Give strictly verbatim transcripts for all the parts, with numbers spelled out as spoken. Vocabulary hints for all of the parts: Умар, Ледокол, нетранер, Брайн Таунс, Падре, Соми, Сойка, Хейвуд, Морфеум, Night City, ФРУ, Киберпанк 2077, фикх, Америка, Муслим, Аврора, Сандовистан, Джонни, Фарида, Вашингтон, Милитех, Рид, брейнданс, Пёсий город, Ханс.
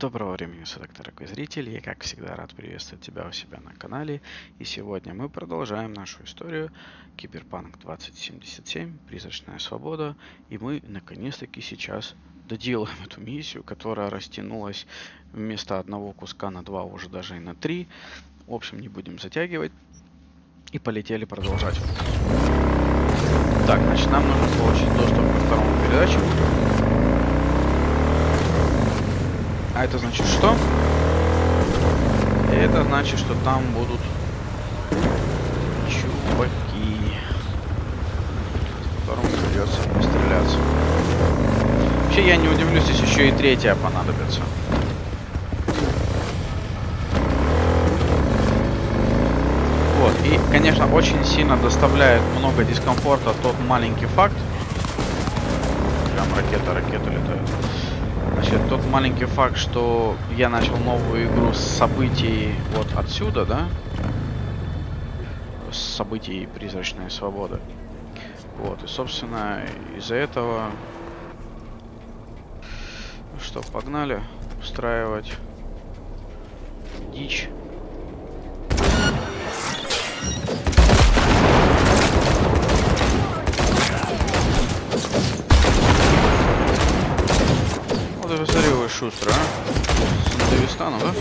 Доброго времени суток, дорогой зритель, я как всегда рад приветствовать тебя у себя на канале, и сегодня мы продолжаем нашу историю Киберпанк двадцать семьдесят семь, Призрачная свобода, и мы наконец-таки сейчас доделаем эту миссию, которая растянулась вместо одного куска на два, уже даже и на три, в общем, не будем затягивать, и полетели продолжать. Так, значит, нам нужно получить доступ ко второму передатчику. А это значит что? Это значит, что там будут чуваки, с которыми придется постреляться. Вообще я не удивлюсь, здесь еще и третья понадобится. Вот, и, конечно, очень сильно доставляет много дискомфорта тот маленький факт. Прям ракета, ракета летает. Значит, тот маленький факт, что я начал новую игру с событий вот отсюда, да? С событий Призрачная свобода. Вот, и, собственно, из-за этого... Ну что, погнали устраивать дичь. Заревай шустро, а? Сандовистана, да?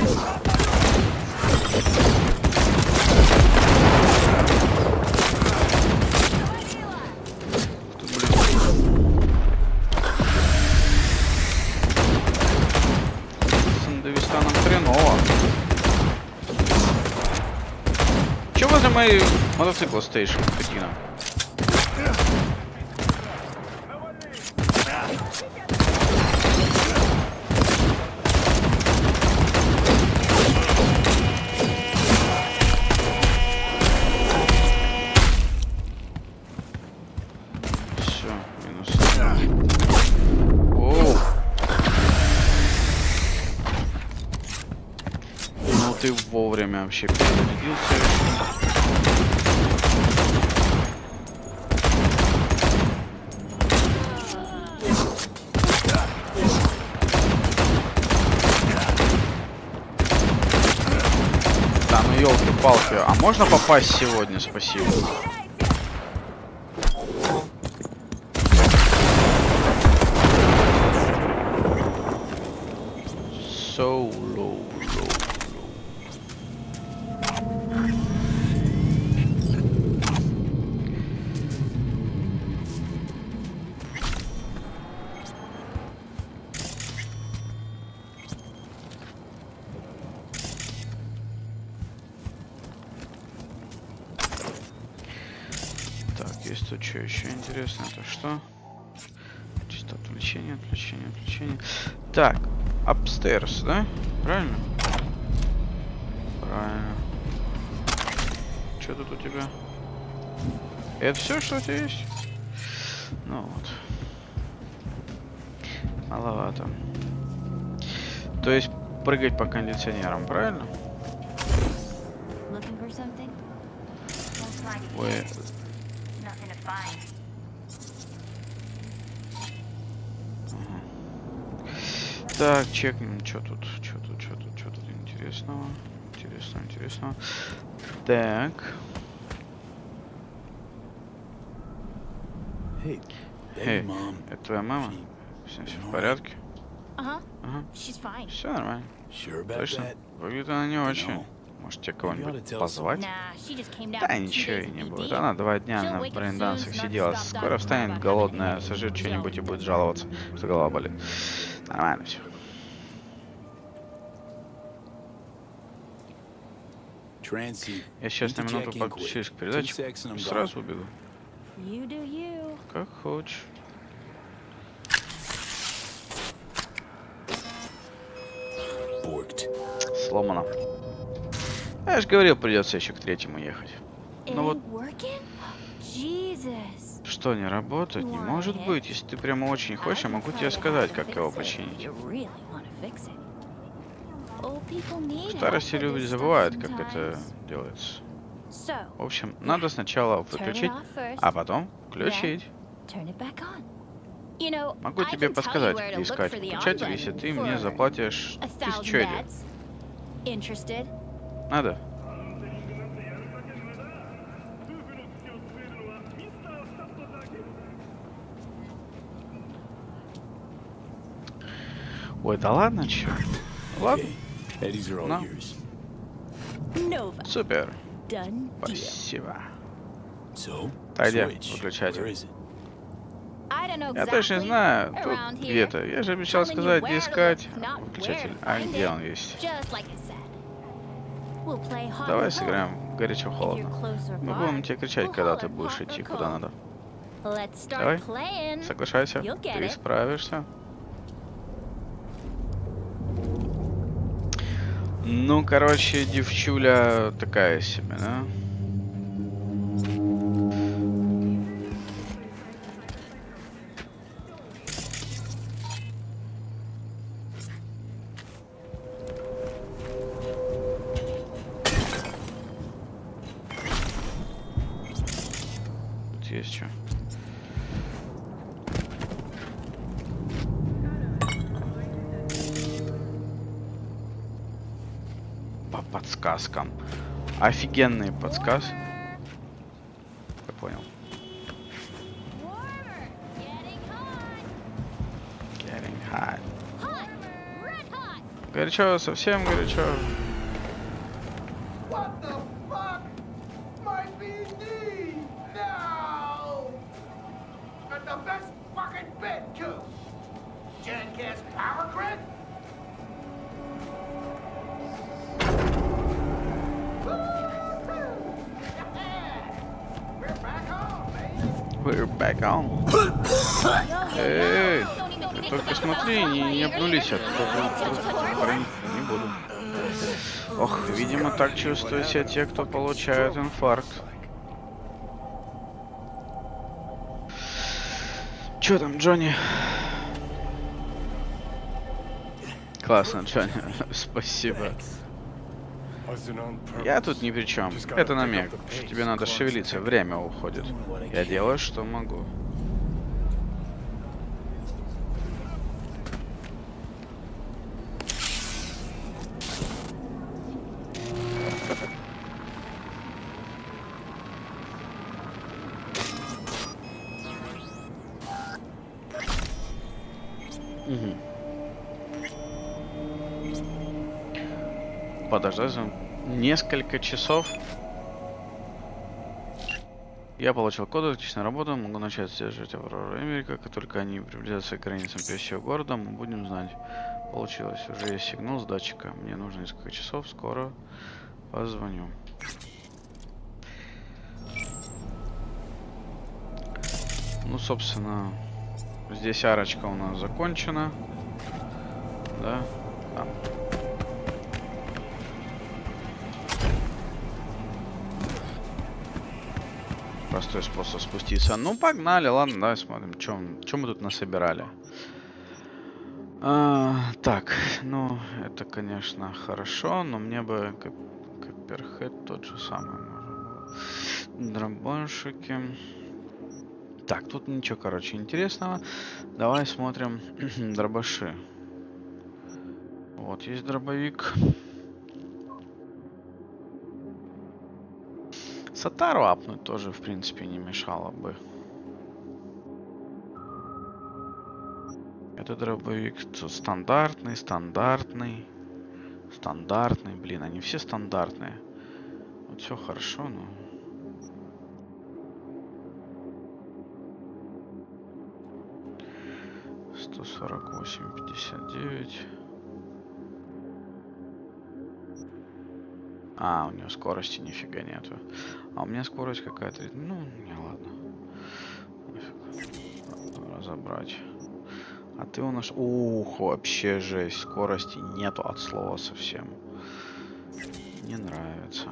Тут, блин. Сандовистаном хреново. Че возле моей мотоцикла стоишь, скотина? Ты вовремя вообще перезарядился. Да, ну елки-палки, а можно попасть сегодня? Спасибо. Что еще интересно, это что? Чисто отвлечение, отвлечение, отвлечение. Так, upstairs, да? Правильно? Правильно. Что тут у тебя? Это все, что у тебя есть? Ну вот. Маловато. То есть прыгать по кондиционерам, правильно? Ой. Так, чекнем, что тут, что тут, что тут, что тут интересного, интересного, интересного. Так. Эй, hey, hey, это твоя мама? Все, все в порядке? Ага. Ага. Все нормально. Точно. Выглядит она не очень. Может, тебе кого-нибудь позвать? Да, ничего и не будет. Она два дня на брейндансах сидела. Скоро встанет голодная, сожрет что-нибудь и будет жаловаться, что голова болит. Нормально все. Я сейчас на минуту подключусь к передаче и сразу убегу. Как хочешь. Сломано. Я же говорил, придется еще к третьему ехать. Ну вот. Что, не работает? Не может быть. Если ты прямо очень хочешь, я могу тебе сказать, как его починить. В старости люди забывают, как это делается. В общем, надо сначала выключить, а потом включить. Могу тебе подсказать, где искать печатели, если ты мне заплатишь тысячу эдер. Надо? Ой, да ладно, чё? Ладно. Но. Супер. Спасибо. Так, где выключатель? Я точно не знаю, тут где-то. Я же обещал сказать, где искать выключатель. А где он есть? Давай сыграем горячо-холодно. Мы будем тебе кричать, когда ты будешь идти куда надо. Давай, соглашайся, ты справишься. Ну, короче, девчуля такая себе, да? Тут есть что? Подсказкам. Офигенные подсказки. Я понял. Getting hot. Горячо, совсем горячо. Эй, ты только смотри, не, не обнулись, а то не буду. Ох, видимо, так чувствуют себя те, кто получает инфаркт. Чё там, Джонни? Классно, Джонни, спасибо. Я тут ни при чем. Это намек, что тебе надо шевелиться, время уходит. Я делаю, что могу. Подождать несколько часов. Я получил коды, отличная работа. Могу начать сдерживать Аврору и Америка. Как только они приблизятся к границам Пёсьего города, мы будем знать. Получилось. Уже есть сигнал с датчика. Мне нужно несколько часов. Скоро позвоню. Ну, собственно, здесь арочка у нас закончена. Да? Там. Простой способ спуститься. Ну, погнали, ладно, давай смотрим, что мы тут насобирали. А, так, ну, это, конечно, хорошо, но мне бы Копперхед тот же самый. Дробанщики. Так, тут ничего, короче, интересного. Давай смотрим дробаши. Вот есть дробовик. Сатару апнуть тоже, в принципе, не мешало бы. Это дробовик стандартный, стандартный, стандартный. Блин, они все стандартные. Вот все хорошо, но... сто сорок восемь, пятьдесят девять. А, у него скорости нифига нету. А у меня скорость какая-то... Ну, не, ладно. Разобрать. А ты у нас... Ух, вообще жесть. Скорости нету от слова совсем. Не нравится.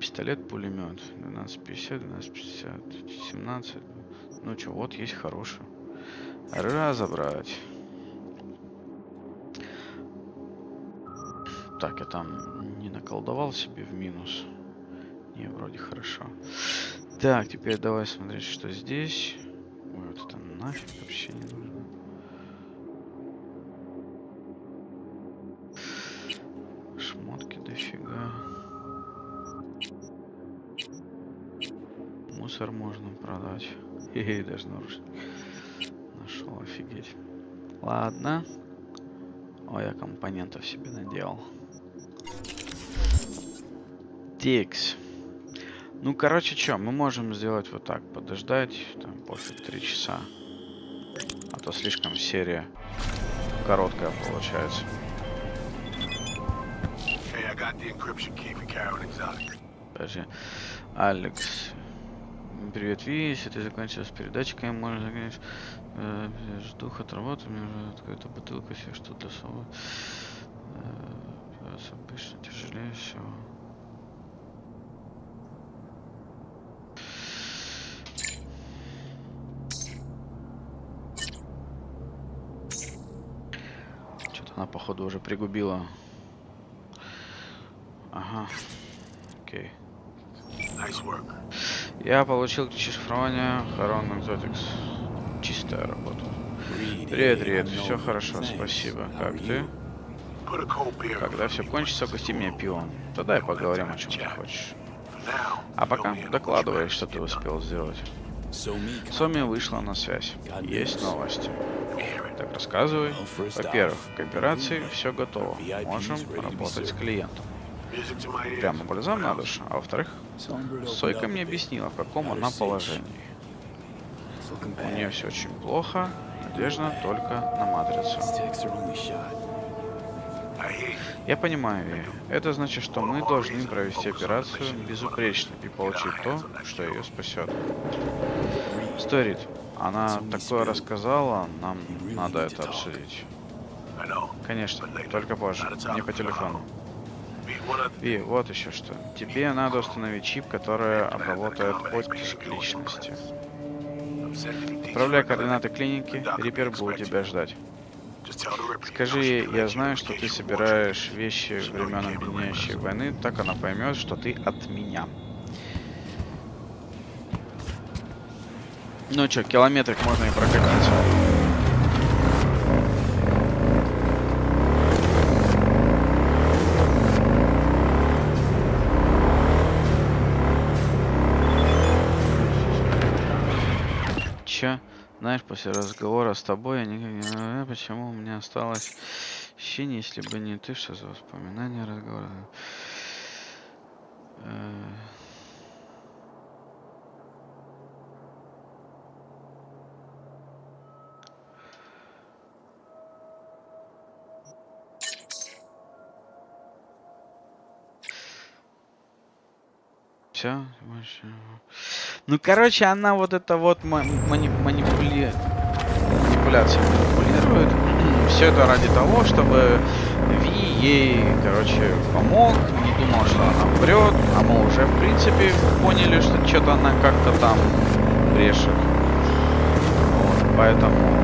Пистолет-пулемет. двенадцать пятьдесят, двенадцать пятьдесят, семнадцать. Ну, чё, вот есть хороший. Разобрать. Так, я там не наколдовал себе в минус. Не, вроде хорошо. Так, теперь давай смотреть, что здесь. Ой, вот это нафиг вообще не нужно. Шмотки дофига. Мусор можно продать. Хе-хе, даже нарушить. Нашел, офигеть. Ладно. О, я компонентов себе наделал. Текс. Ну, короче, что, мы можем сделать вот так, подождать, там, пофиг, три часа. А то слишком серия короткая получается. Подожди. Алекс. Привет, Ви, если ты закончил с передатчиком, можно загонять. Э, жду от работы, мне уже какая-то бутылка, все что-то слово. Э, обычно тяжелее всего. Она, походу, уже пригубила. Ага. Окей. Я получил шифрование Харон Экзотикс. Чистая работа. Привет, Рид. Все хорошо, спасибо. Как ты? Когда все кончится, угости меня пивом. Тогда и поговорим, о чем ты хочешь. А пока докладывай, что ты успел сделать. Соми вышла на связь. Есть новости. Так, рассказывай. Во-первых, в кооперации все готово. Можем работать с клиентом. Прямо бальзам на душу. А во-вторых, Сойка мне объяснила, в каком она положении. У нее все очень плохо. Надежда только на матрицу. Я понимаю, Ви. Это значит, что мы должны провести операцию безупречно и получить то, что ее спасет. Сторит. Она такое рассказала, нам надо это обсудить. Конечно, только позже, не по телефону. И вот еще что. Тебе надо установить чип, который обработает оттиск личности. Отправляй координаты клиники, Риппер будет тебя ждать. Скажи ей, я знаю, что ты собираешь вещи времен объединяющей войны, так она поймет, что ты от меня. Ну чё, километрик можно и прокатиться. Чё? Знаешь, после разговора с тобой я никак не знаю, почему у меня осталось ощущение, если бы не ты, что за воспоминания разговора. Ну, короче, она вот это вот мани манипули... манипуляция манипулирует. Все это ради того, чтобы Ви ей, короче, помог. Не думал, что она врет. А мы уже, в принципе, поняли, что что-то она как-то там брешет. Вот, поэтому...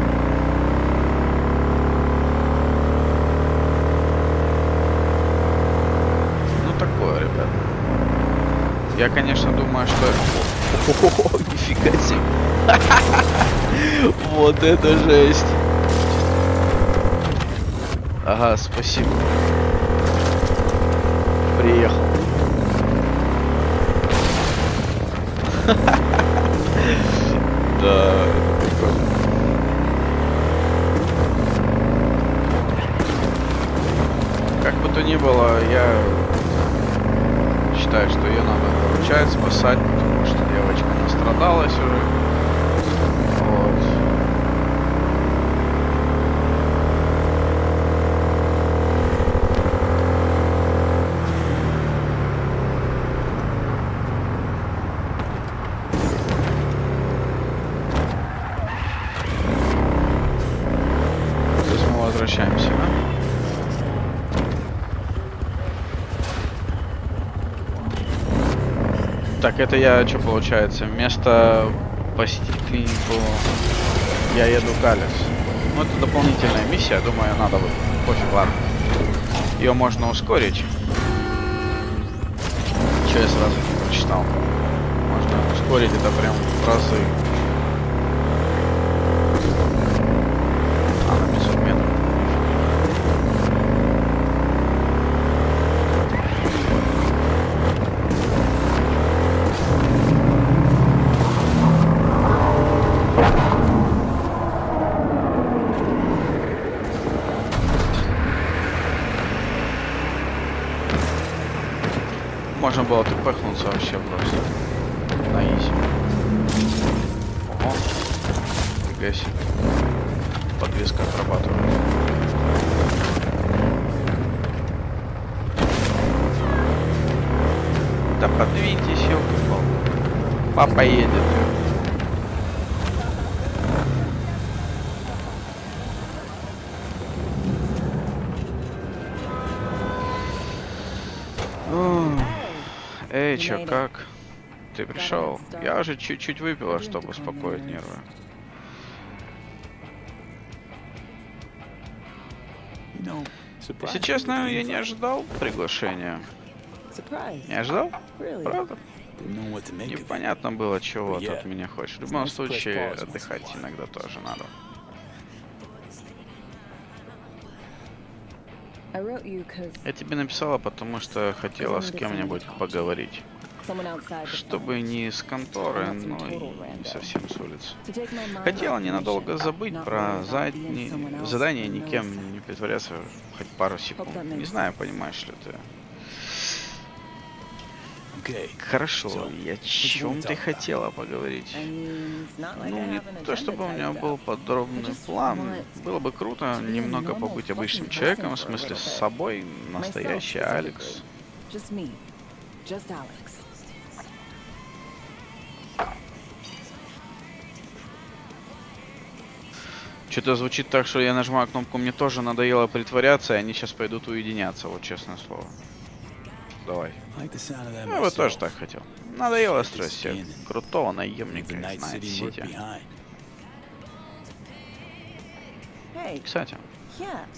Ну, такое, ребят. Я, конечно, думаю, что... О, нифига себе. Вот это жесть. Ага, спасибо. Приехал. Да, это прикольно. Как бы то ни было, я... считаю, что ее надо выручать, спасать, потому что девочка настрадалась уже. Вот. Здесь мы возвращаемся, да? Так, это я, что получается, вместо посетить клинику я еду к Алекс. Ну, это дополнительная миссия, думаю, надо бы. Пофиг, ладно. Ее можно ускорить. Че я сразу не прочитал. Можно ускорить это прям в разы. Можно было тпхнуться вообще просто. На изи. Ого. Фига себе. Подвеска отрабатывает. Да подвиньтесь, ёлки-палки. Папа едет. Эй, чё, как? Ты пришел? Я же чуть-чуть выпила, чтобы успокоить нервы. Если честно, я не ожидал приглашения. Не ожидал? Правда? Непонятно было, чего ты от меня хочешь. В любом случае, отдыхать иногда тоже надо. Я тебе написала, потому что хотела с кем-нибудь поговорить. Чтобы не с конторы, но и не совсем с улицы. Хотела ненадолго забыть про задни... задание никем не притворяться хоть пару секунд. Не знаю, понимаешь ли ты. Хорошо, я о чем ты хотела поговорить? Ну, не то чтобы у меня был подробный план. Было бы круто немного побыть обычным человеком, в смысле с собой, настоящий Алекс. Что-то звучит так, что я нажимаю кнопку, мне тоже надоело притворяться, и они сейчас пойдут уединяться, вот честное слово. Давай. Я бы тоже так хотел. Надоело строить себе крутого наемника из Night City. Кстати,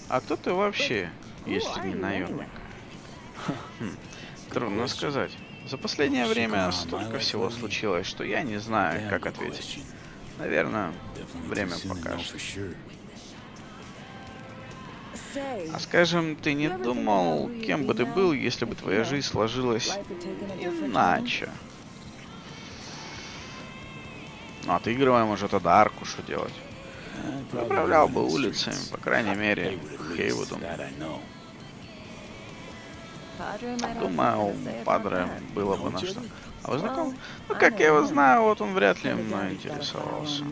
а кто ты вообще, если не наемник? Хм, трудно сказать. За последнее время столько всего случилось, что я не знаю, как ответить. Наверное, время покажет. А скажем, ты не думал, кем бы ты был, если бы твоя жизнь сложилась иначе? Ну, отыгрываем уже тогда арку, что делать? Управлял бы улицами, по крайней мере, Хейвудом. Думаю, у Падре было бы на что. А вы знакомы? Ну, как я его знаю, вот он вряд ли мной интересовался.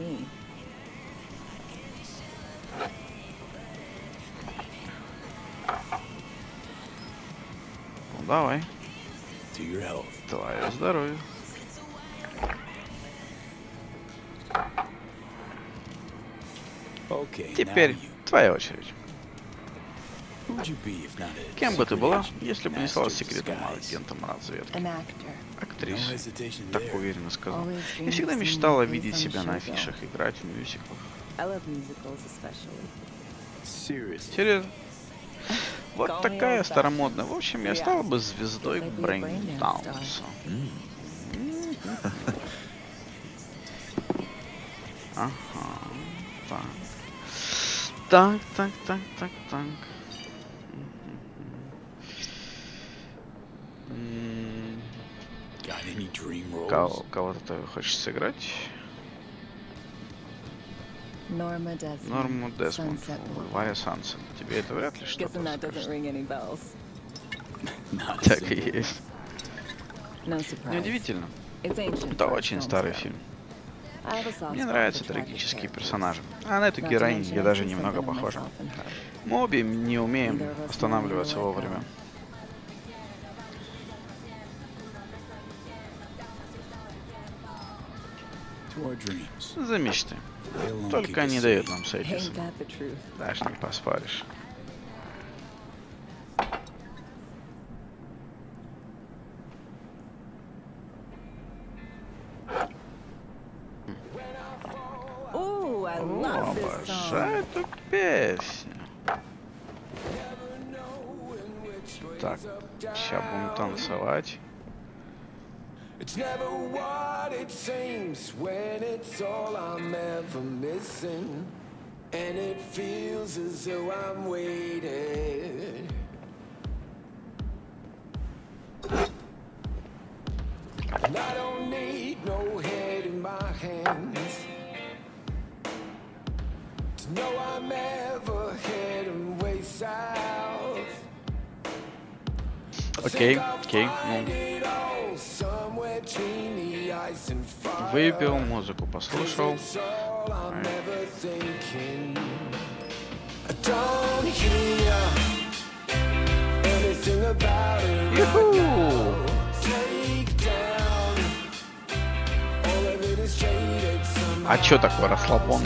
Давай. Твое здоровье. Теперь твоя очередь. Кем бы ты была, если бы не стала секретным агентом разведки? Актриса. Так уверенно сказал. Я всегда мечтала видеть себя на афишах, играть в мюзиклах. Серьезно? Вот такая старомодная. В общем, я стала бы звездой Брайн Таунса. Ага. Так. Так, так, так, так, так. Кого-то ты хочешь сыграть? Норма Десмонд, Ульвая Сансен. Тебе это вряд ли что-то скажет. Так и есть. Неудивительно. Это очень старый фильм. Мне нравятся трагические персонажи. А на эту героиню я даже немного похожа. Мы обе не умеем останавливаться вовремя. За мечты. Только они дают нам сойти. Даже не поспоришь. О, обожаю эту песню. Так, сейчас будем танцевать. It's never what it seems when it's all I'm ever missing, and it feels as though I'm waiting. And I don't need no head in my hands to know I'm ever heading way south. Окей, окей. Выпил, музыку послушал. Ю-ху! А чё такое расслабон?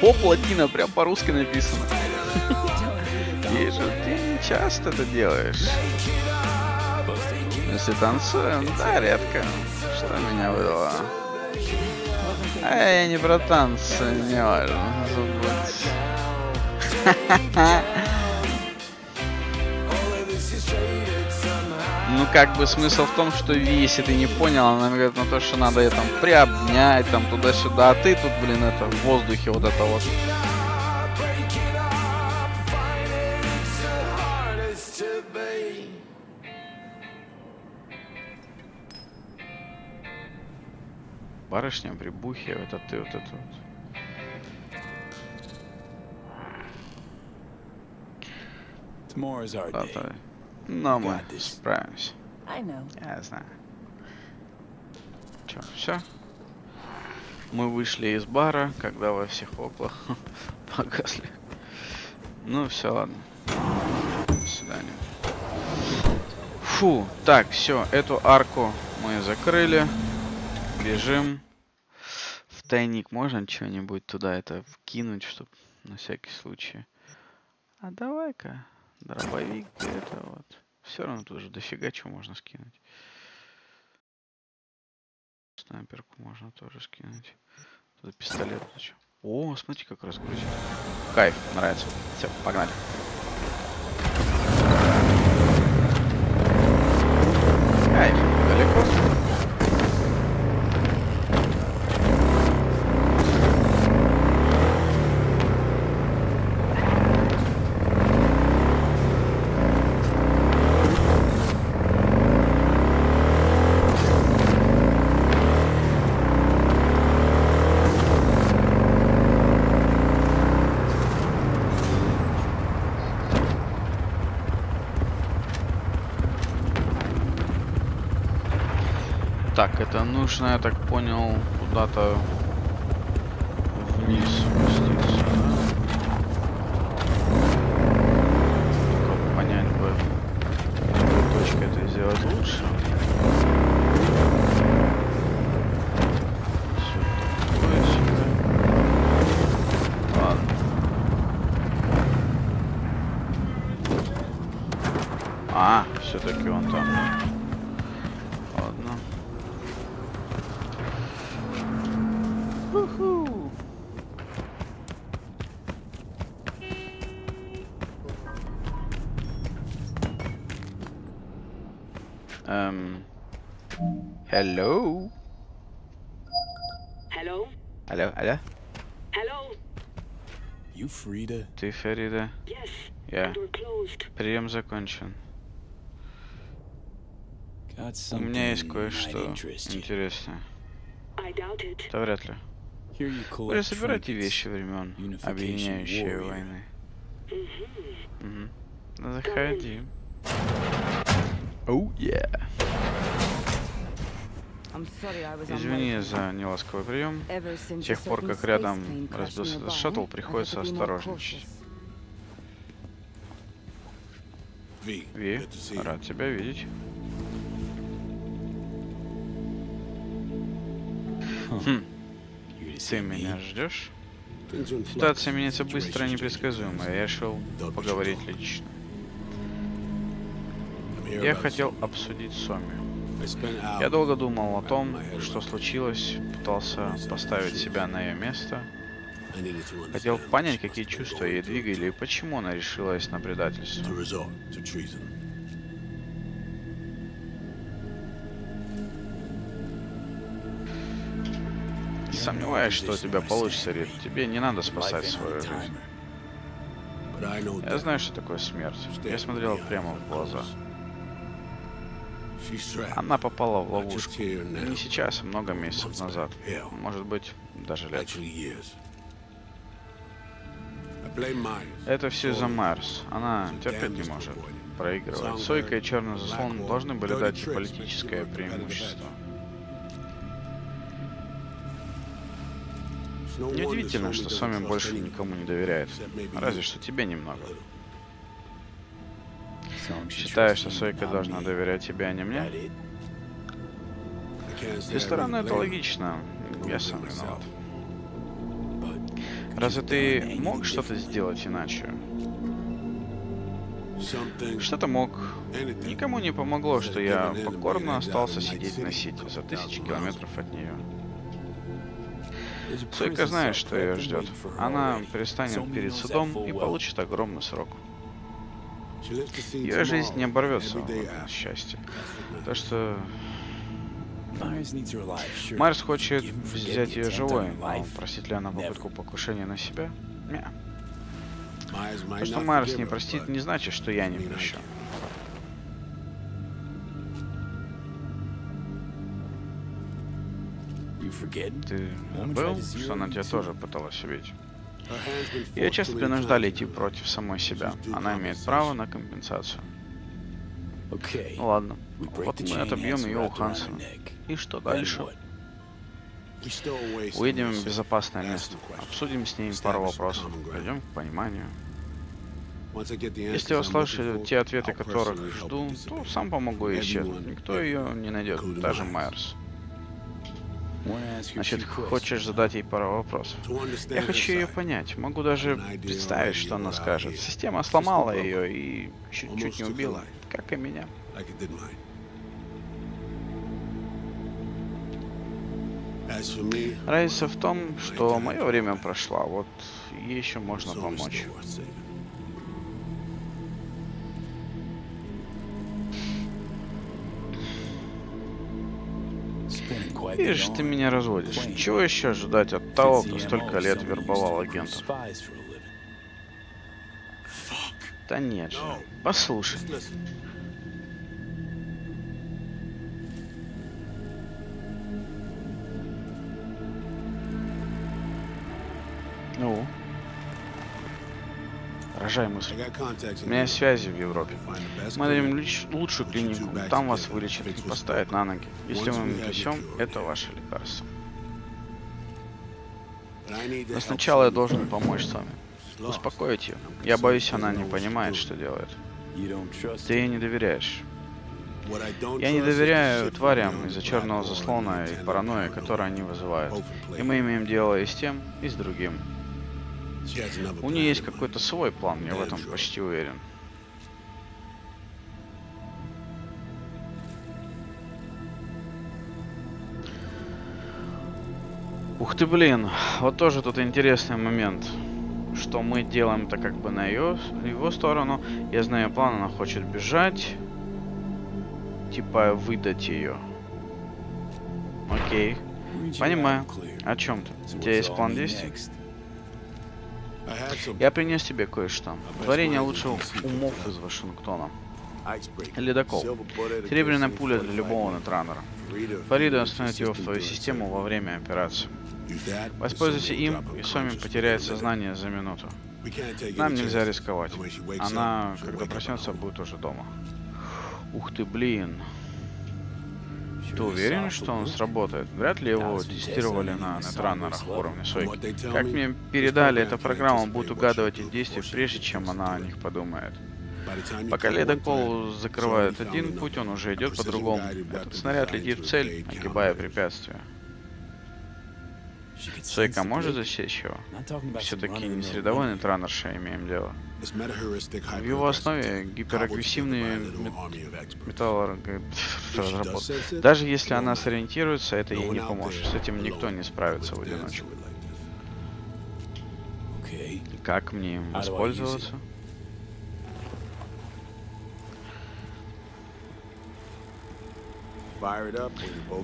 Поп-латина, прям по-русски написано. Вижу, ты не часто это делаешь. Если танцуем, да, редко. Что меня выдало? А я не про танцы, не важно, забудь. Ну, как бы смысл в том, что Ви, если ты не понял, она говорит на то, что надо ее там приобнять, там туда-сюда, а ты тут, блин, это в воздухе вот это вот. Барышня, прибухи, это ты, вот это вот. Да, но мы справимся. Я знаю. Чё, все? Мы вышли из бара, когда во всех оплах погасли. Ну все, ладно. До свидания. Фу, так, все, эту арку мы закрыли. Бежим. В тайник можно что-нибудь туда это вкинуть, чтобы на всякий случай. А давай-ка. Дробовик где-то вот. Все равно тут же дофига чего можно скинуть. Снайперку можно тоже скинуть. Туда пистолет. О, смотрите, как разгрузили. Кайф, нравится. Все, погнали. Кайф, далеко. Так, это нужно, я так понял, куда-то вниз спуститься. Только понять бы, какой точкой это сделать лучше. Ладно. А, все-таки вон там. Эм... Hello? Hello? Алло, алло? Hello? You Frida? Ты Фарида? Yes. Yeah. Прием закончен. У меня есть кое-что интересное. Это вряд ли. Вы собираете вещи времен объединяющие войны. Mm-hmm. Mm-hmm. Заходи. Oh, yeah. Извини за неласковый прием. С тех пор, как рядом разбился этот шаттл, приходится осторожничать. Ви, рад тебя видеть. Хм. Ты меня ждешь? Ситуация меняется быстро и непредсказуемо. Я решил поговорить лично. Я хотел обсудить Соми. Я долго думал о том, что случилось, пытался поставить себя на ее место. Хотел понять, какие чувства ей двигали и почему она решилась на предательство. Сомневаюсь, что у тебя получится, Рид. Тебе не надо спасать свою жизнь. Я знаю, что такое смерть. Я смотрел прямо в глаза. Она попала в ловушку. Не сейчас, а много месяцев назад. Может быть, даже лет. Это все из-за Майерс. Она терпеть не может проигрывать. Сойка и черный заслон должны были дать ей политическое преимущество. Неудивительно, что Соми больше никому не доверяет. Разве что тебе немного. Считаешь, что Сойка должна доверять тебе, а не мне? С той стороны, это логично. Я сам виноват. Разве ты мог что-то сделать иначе? Что-то мог. Никому не помогло, что я покорно остался сидеть на Сити за тысячи километров от нее. Сойка знает, что ее ждет. Она пристанет перед судом и получит огромный срок. Ее жизнь не оборвется, к счастью. Так что... Майерс хочет взять ее живой, но простит ли она попытку покушения на себя? Нет. То, что Майерс не простит, не значит, что я не прощу. Ты забыл, что она тебя тоже пыталась убить? Ее часто принуждали идти против самой себя. Она имеет право на компенсацию. Ну ладно, вот мы отобьем ее у Ханса. И что дальше? Уедем в безопасное место. Обсудим с ней пару вопросов. Пойдем к пониманию. Если я услышу те ответы, которых жду, то сам помогу ей исчезнуть. Никто ее не найдет, даже Майерс. Значит, хочешь задать ей пару вопросов? Я хочу ее понять. Могу даже представить, что она скажет. Система сломала ее и чуть-чуть не убила, как и меня. Разница в том, что мое время прошло, вот ей еще можно помочь. Видишь, ты меня разводишь. Чего еще ожидать от того, кто столько лет вербовал агентов? Да нет же. Послушай. Ну? Рожай мысль. У меня связи в Европе. Мы дадим лучшую клинику. Там вас вылечат и поставят на ноги. Если мы принесем, это ваше лекарство. Но сначала я должен помочь с вами. Успокоить ее. Я боюсь, она не понимает, что делает. Ты ей не доверяешь. Я не доверяю тварям из-за черного заслона и паранойи, которую они вызывают. И мы имеем дело и с тем, и с другим. У нее есть какой-то свой план, я в этом почти уверен. Ух ты, блин, вот тоже тут интересный момент, что мы делаем-то как бы на ее, его сторону. Я знаю план, она хочет бежать, типа выдать ее. Окей, понимаю. О чем ты? У тебя есть план действий? Я принес тебе кое-что. Творение лучших умов из Вашингтона. Ледокол. Серебряная пуля для любого нетранера. Фарида установит его в твою систему во время операции. Воспользуйся им, и Соми потеряет сознание за минуту. Нам нельзя рисковать. Она, когда проснется, будет уже дома. Ух ты, блин. Ты уверен, что он сработает? Вряд ли его тестировали на нетранерах уровня Сойки. Как мне передали, эта программа будет угадывать их действия, прежде чем она о них подумает. Пока ледокол закрывает один путь, он уже идет по другому. Этот снаряд летит в цель, огибая препятствия. Сойка может засечь его? Все-таки не с рядовой нетранершей имеем дело. В его основе гиперагрессивные металлорг... Даже если она сориентируется, это ей не поможет. С этим никто не справится в одиночку. Как мне им воспользоваться?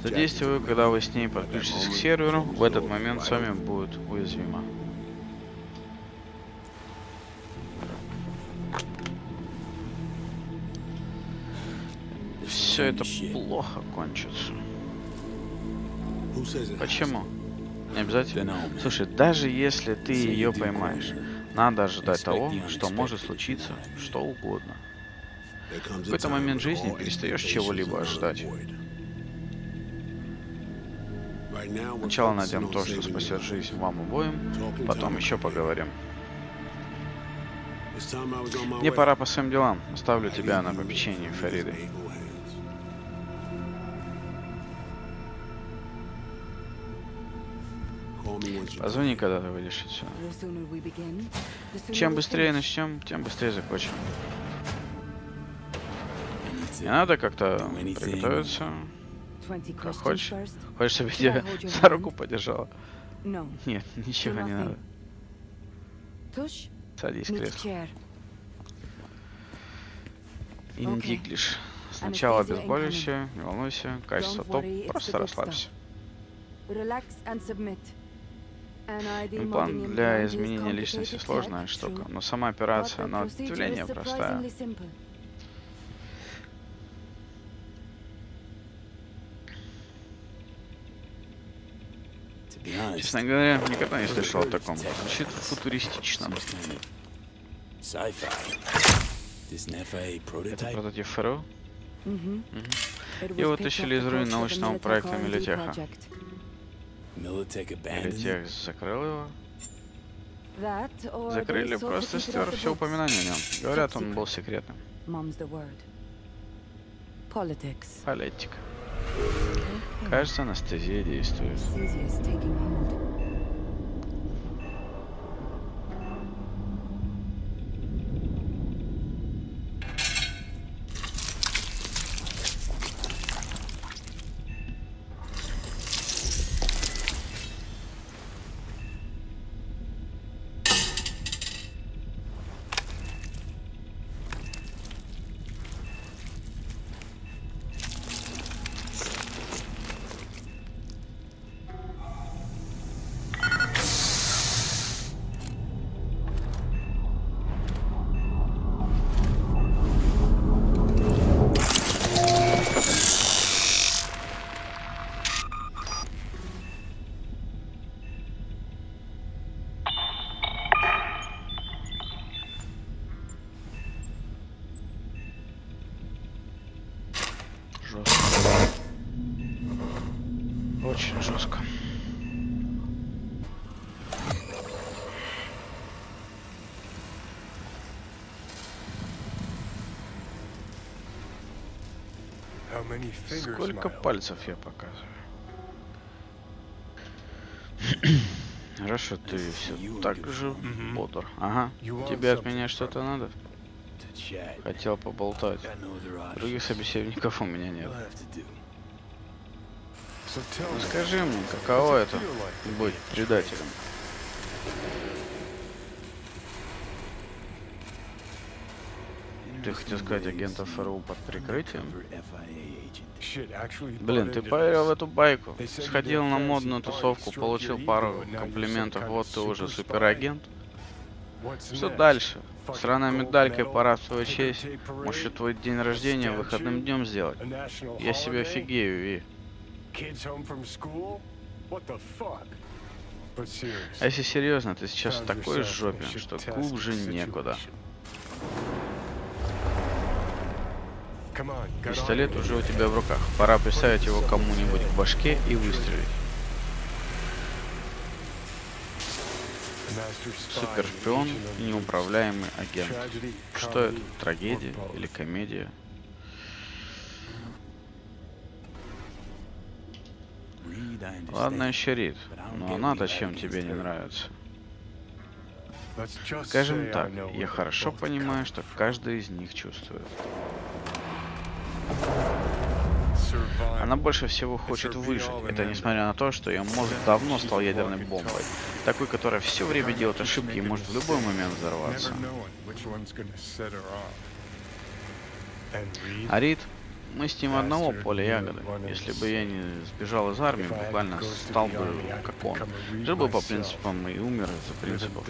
Задействую, когда вы с ней подключитесь к серверу, в этот момент Соми будет уязвима. Все это плохо кончится. Почему? Не обязательно. Слушай, даже если ты ее поймаешь, Надо ожидать того, что может случиться что угодно. В какой-то момент жизни перестаешь чего-либо ожидать. Сначала найдем то, что спасет жизнь вам обоим, потом еще поговорим. Мне пора по своим делам. Оставлю тебя на попечении Фариды. Позвони, когда ты выйдешь отсюда. Чем быстрее начнем, тем быстрее закончим. Не надо как-то приготовиться. Как хочешь. Хочешь, чтобы я тебя за руку подержала? Нет, ничего не надо. Садись в кресло. Индиглиш. Сначала обезболивающее, не волнуйся, качество топ, просто расслабься. Имплант для изменения личности сложная штука, но сама операция на ответвление простая. Честно говоря, никогда не слышал о таком. Звучит футуристично. Это прототип ФРУ? Mm-hmm. Mm-hmm. Его тащили из руин научного проекта Милитеха. Милитех закрыл его. Закрыли, просто стер все упоминания о нем. Говорят, он был секретным. Политика. Кажется, анестезия действует. Сколько пальцев я показываю? Хорошо, ты все так же бодр. Ага. Тебе от меня что-то надо? Хотел поболтать. Других собеседников у меня нет. Скажи мне, каково это быть предателем? Ты хотел сказать агентов ФРУ под прикрытием? Блин, ты поверил в эту байку. Сходил на модную тусовку, получил пару комплиментов. Вот ты уже суперагент. Что дальше? Сраная медалька и парад в твою честь. Может, твой день рождения выходным днем сделать? Я себе офигею, Ви. А если серьезно, ты сейчас в такой жопе, что глубже некуда. Пистолет уже у тебя в руках. Пора приставить его кому-нибудь в башке и выстрелить. Супершпион и неуправляемый агент. Что это? Трагедия или комедия? Ладно, еще Рид, но она-то чем тебе не нравится? Скажем так, я хорошо понимаю, что каждый из них чувствует. Она больше всего хочет выжить. Это несмотря на то, что ее мозг давно стал ядерной бомбой. Такой, которая все время делает ошибки и может в любой момент взорваться. А Рид, мы с ним одного поля ягоды. Если бы я не сбежал из армии, буквально стал бы как он. Жил бы по принципам и умер из-за принципов.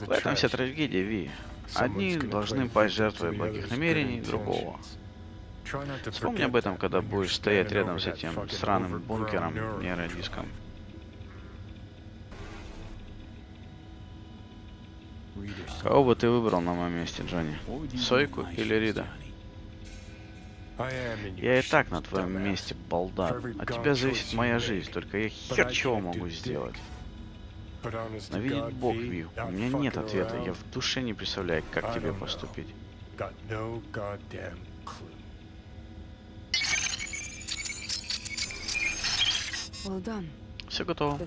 В этом вся трагедия, Ви. Одни должны пасть жертвой благих намерений другого. Вспомни об этом, когда будешь стоять рядом с этим сраным бункером нейродиском. Кого бы ты выбрал на моем месте, Джонни? Сойку или Рида? Я и так на твоем месте, балда. От тебя зависит моя жизнь, только я хер чего могу сделать. Но видит Бог, Ви, у меня нет ответа, я в душе не представляю, как тебе поступить. Все готово.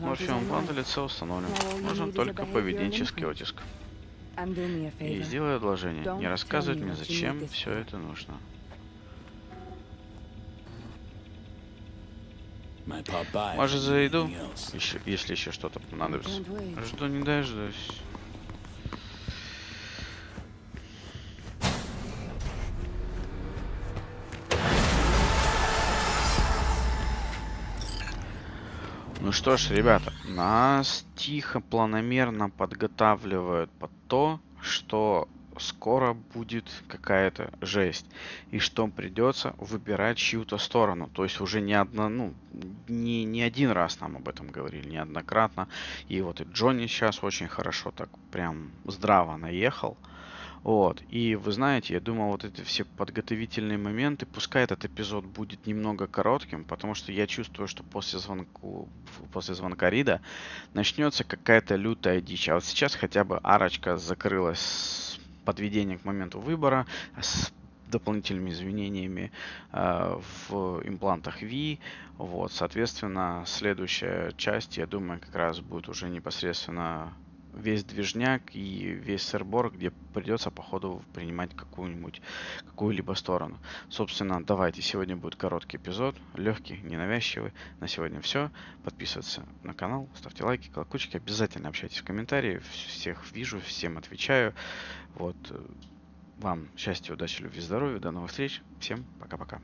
Морфеум имплант лица установлен. Нужен только поведенческий отиск. И сделай отложение. Не рассказывай мне, зачем все это нужно. Может, зайду, еще, если еще что-то понадобится. Жду, не дождусь. Ну что ж, ребята, нас тихо, планомерно подготавливают под то, что скоро будет какая-то жесть. И что придется выбирать чью-то сторону. То есть уже не одна, ну, не, не один раз нам об этом говорили, неоднократно. И вот и Джонни сейчас очень хорошо, так прям здраво наехал. Вот, и вы знаете, я думал, вот эти все подготовительные моменты, пускай этот эпизод будет немного коротким, потому что я чувствую, что после звонку, после звонка Рида начнется какая-то лютая дичь. А вот сейчас хотя бы арочка закрылась с подведением к моменту выбора, с дополнительными изменениями э, в имплантах Ви. Вот, соответственно, следующая часть, я думаю, как раз будет уже непосредственно... весь движняк и весь сырбор, где придется походу принимать какую-нибудь, какую-либо сторону. Собственно, давайте, сегодня будет короткий эпизод, легкий, ненавязчивый. На сегодня все. Подписывайтесь на канал, ставьте лайки, колокольчики, обязательно общайтесь в комментариях. Всех вижу, всем отвечаю. Вот. Вам счастья, удачи, любви, здоровья. До новых встреч. Всем пока-пока.